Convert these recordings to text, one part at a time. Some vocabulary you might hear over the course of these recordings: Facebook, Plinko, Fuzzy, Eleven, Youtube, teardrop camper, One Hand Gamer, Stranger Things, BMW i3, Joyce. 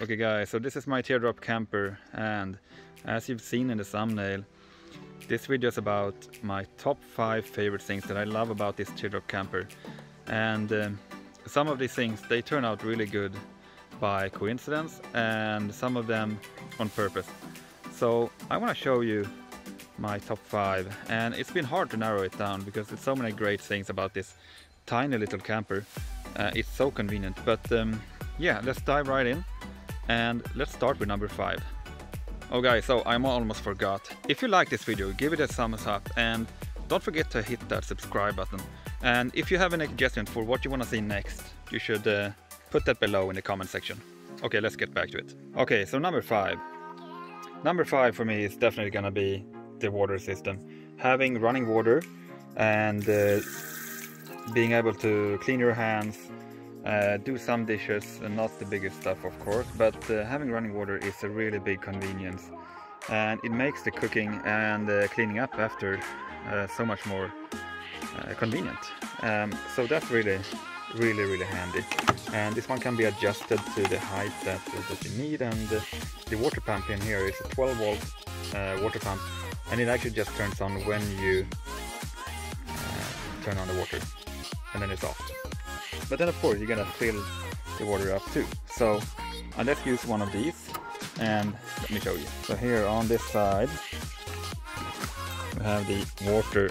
Okay guys, so this is my teardrop camper, and as you've seen in the thumbnail, this video is about my top 5 favorite things that I love about this teardrop camper. And some of these things, they turn out really good by coincidence, and some of them on purpose. So I want to show you my top 5, and it's been hard to narrow it down because there's so many great things about this tiny little camper. It's so convenient, but yeah, let's dive right in. And let's start with number 5. Oh guys, so I almost forgot. If you like this video, give it a thumbs up and don't forget to hit that subscribe button. And if you have any suggestions for what you want to see next, you should put that below in the comment section. Okay, let's get back to it. Okay, so number 5. Number 5 for me is definitely gonna be the water system. Having running water and being able to clean your hands, do some dishes, and not the biggest stuff of course, but having running water is a really big convenience, and it makes the cooking and cleaning up after so much more convenient. So that's really handy, and this one can be adjusted to the height that you need. And the water pump in here is a 12-volt water pump, and it actually just turns on when you turn on the water, and then it's off. But then of course you're gonna fill the water up too. So let's use one of these, and let me show you. So here on this side we have the water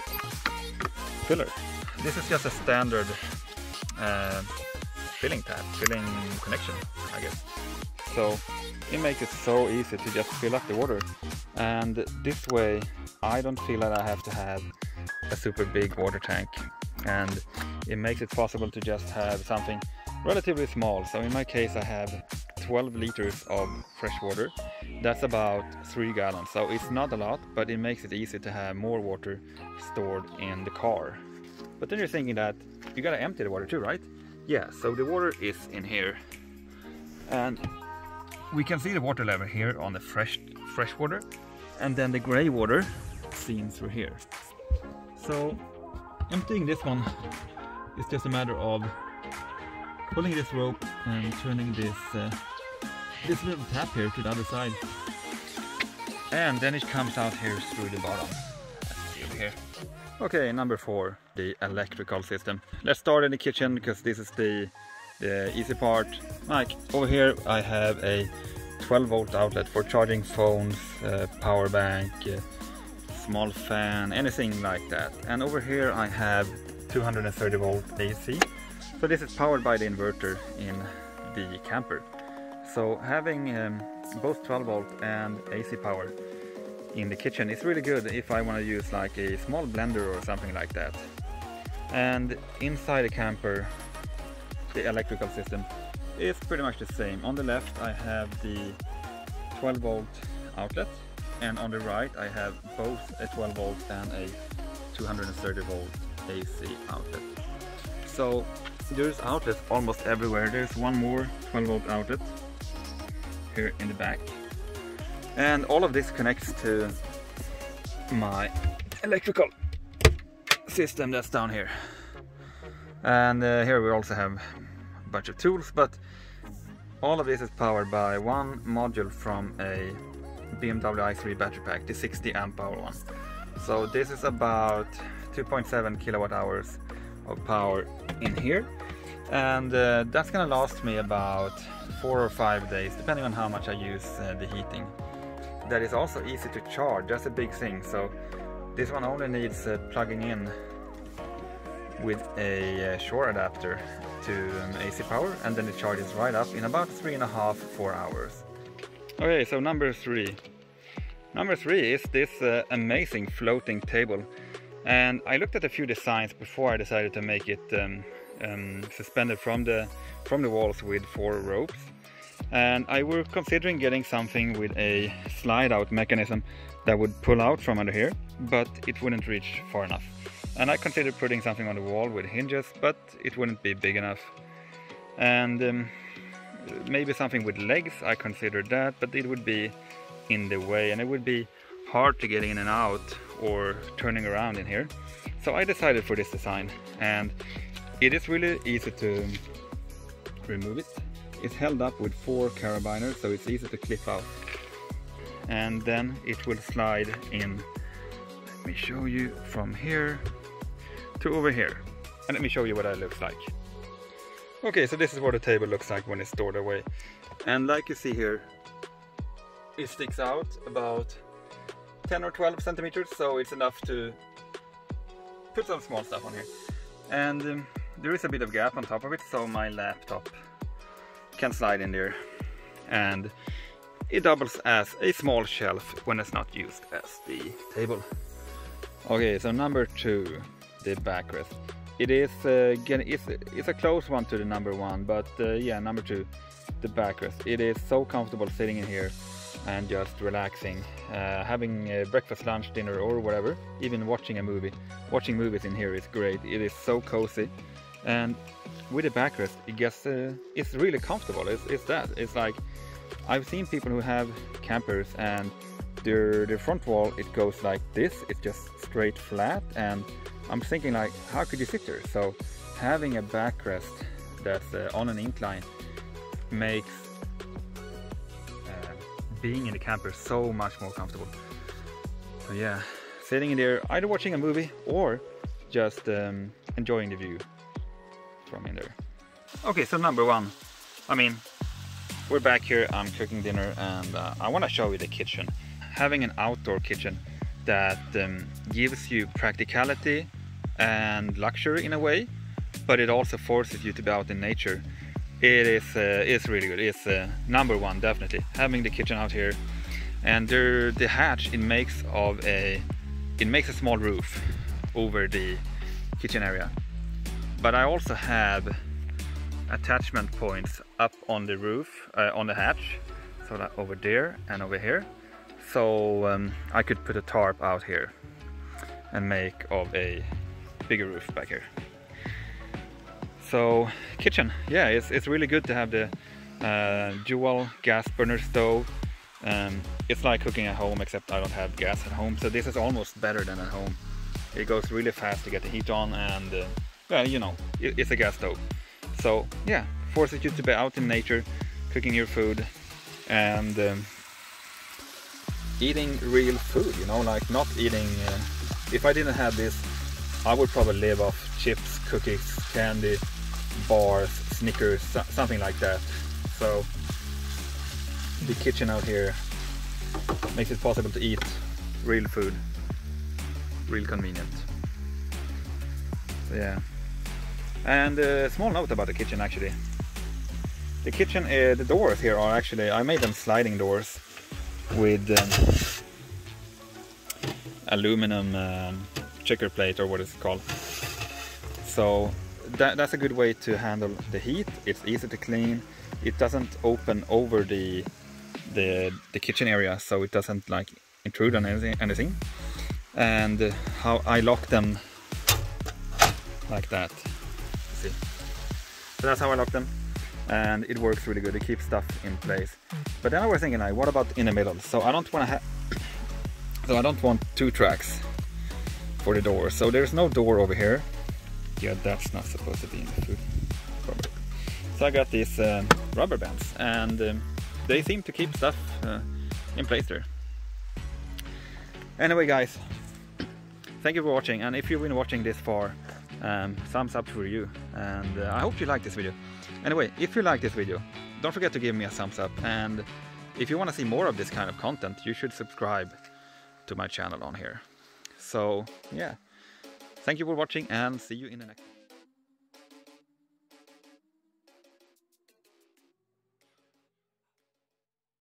filler. This is just a standard filling connection, I guess. So it makes it so easy to just fill up the water, and this way I don't feel that I have to have a super big water tank, and it makes it possible to just have something relatively small. So in my case I have 12 liters of fresh water. That's about 3 gallons, so it's not a lot, but it makes it easy to have more water stored in the car. But then you're thinking that you gotta empty the water too, right? Yeah, so the water is in here, and we can see the water level here on the fresh water, and then the gray water seen through here. So emptying this one, it's just a matter of pulling this rope and turning this little tap here to the other side, and then it comes out here through the bottom. Let's see over here. Okay, number 4, the electrical system. Let's start in the kitchen because this is the easy part. Like over here, I have a 12-volt outlet for charging phones, power bank, small fan, anything like that. And over here, I have 230-volt AC. So this is powered by the inverter in the camper. So having both 12-volt and AC power in the kitchen is really good if I want to use like a small blender or something like that. And inside the camper, the electrical system is pretty much the same. On the left I have the 12-volt outlet, and on the right I have both a 12-volt and a 230-volt AC outlet. So there's outlets almost everywhere. There's one more 12-volt outlet here in the back, and all of this connects to my electrical system that's down here. And here we also have a bunch of tools, but all of this is powered by one module from a BMW i3 battery pack, the 60 amp hour one. So this is about 2.7 kilowatt hours of power in here, and that's gonna last me about 4 or 5 days depending on how much I use the heating. That is also easy to charge, that's a big thing. So this one only needs plugging in with a shore adapter to AC power, and then it charges right up in about 3.5–4 hours. Okay, so number 3. Number 3 is this amazing floating table. And I looked at a few designs before I decided to make it suspended from the walls with 4 ropes. And I were considering getting something with a slide out mechanism that would pull out from under here, but it wouldn't reach far enough. And I considered putting something on the wall with hinges, but it wouldn't be big enough. And maybe something with legs, I considered that, but it would be in the way and it would be hard to get in and out or turning around in here. So I decided for this design, and it is really easy to remove it. is held up with four carabiners, so it's easy to clip out. And then it will slide in, let me show you, from here to over here. And let me show you what that looks like. Okay, so this is what the table looks like when it's stored away. And like you see here, it sticks out about 10 or 12 centimeters, so it's enough to put some small stuff on here. And there is a bit of gap on top of it, so my laptop can slide in there. And it doubles as a small shelf when it's not used as the table. Okay, so number two, the backrest. It is again, it's a close one to the number one, but yeah, number two, the backrest. It is so comfortable sitting in here and just relaxing, having breakfast, lunch, dinner, or whatever. Even watching a movie, watching movies in here is great. It is so cozy, and with the backrest, it gets it's really comfortable. It's like, I've seen people who have campers and their front wall, it goes like this. It's just straight flat, and I'm thinking, like, how could you sit there? So having a backrest that's on an incline makes being in the camper so much more comfortable. So yeah, sitting in there, either watching a movie or just enjoying the view from in there. Okay, so number one, I mean, we're back here, I'm cooking dinner, and I want to show you the kitchen. Having an outdoor kitchen that gives you practicality and luxury in a way, but it also forces you to be out in nature. It is it's really good. It's number one, definitely. Having the kitchen out here, and the hatch, it makes a small roof over the kitchen area. But I also have attachment points up on the roof, on the hatch, so that over there and over here. So I could put a tarp out here and make of a bigger roof back here. So kitchen, yeah, it's really good to have the dual gas burner stove. It's like cooking at home, except I don't have gas at home, so this is almost better than at home. It goes really fast to get the heat on, and well, you know, it's a gas stove. So yeah, forces you to be out in nature, cooking your food, and eating real food, you know, like not eating, if I didn't have this, I would probably live off chips, cookies, candy, bars, Snickers, something like that. So the kitchen out here makes it possible to eat real food, real convenient. So yeah, and a small note about the kitchen actually. The kitchen, the doors here are actually, I made them sliding doors with aluminum checker plate, or what it's called. So that's a good way to handle the heat. It's easy to clean. It doesn't open over the kitchen area, so it doesn't like intrude on anything. And how I lock them like that. See? So that's how I lock them, and it works really good. It keeps stuff in place. But then I was thinking, like, what about in the middle? So I don't want to I don't want two tracks for the door. So there's no door over here. Yeah, that's not supposed to be in the food. Probably. So I got these rubber bands, and they seem to keep stuff in place there. Anyway guys, thank you for watching, and if you've been watching this far, thumbs up for you, and I hope you like this video. Anyway, if you like this video, don't forget to give me a thumbs up, and if you want to see more of this kind of content, you should subscribe to my channel on here. So yeah. Thank you for watching, and see you in the next one.